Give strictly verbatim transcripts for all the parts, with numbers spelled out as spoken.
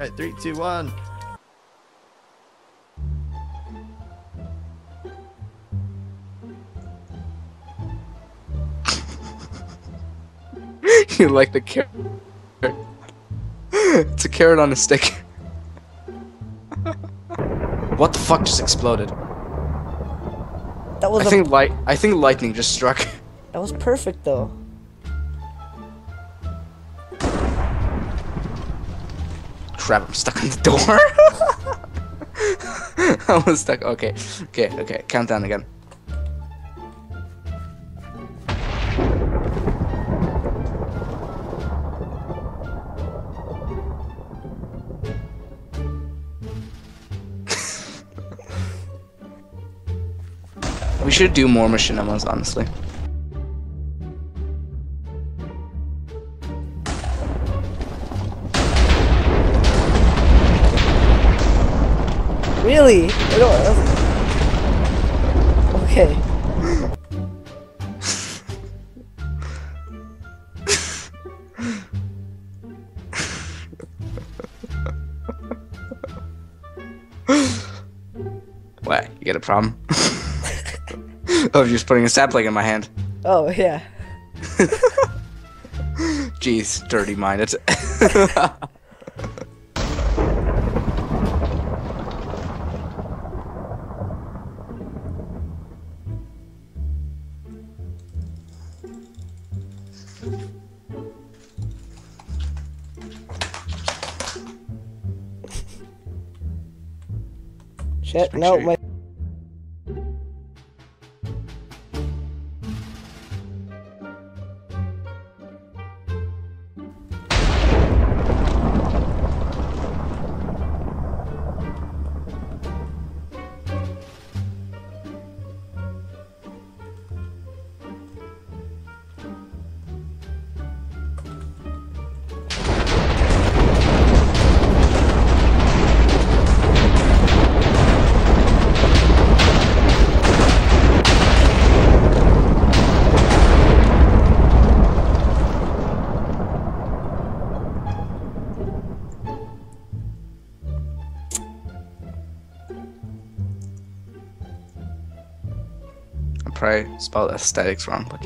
Alright, three, two, one. You like the carrot. It's a carrot on a stick. What the fuck just exploded? That was I a... think light I think lightning just struck. That was perfect though. Crap, I'm stuck on the door. I was stuck. Okay. Okay, okay. Countdown again. We should do more machinimas, honestly. Really? I don't... Okay. What? You got a problem? Oh, you're just putting a sapling in my hand. Oh, yeah. Jeez, dirty-minded. Shit, no, my... Probably spelled aesthetics wrong, but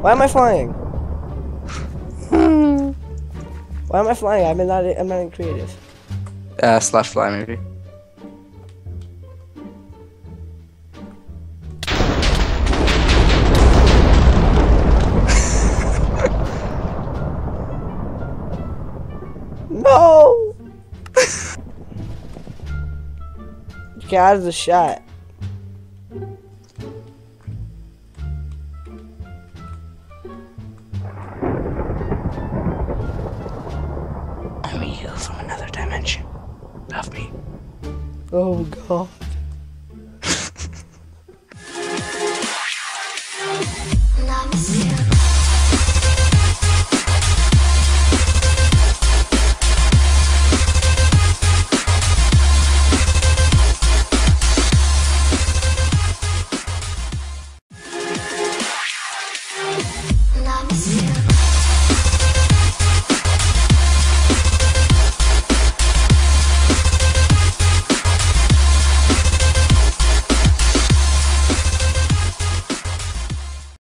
why am I flying? Why am I flying? I'm not. I'm not in creative. Uh, slash fly maybe. No. Get out of the shot. From another dimension. Love me. Oh god.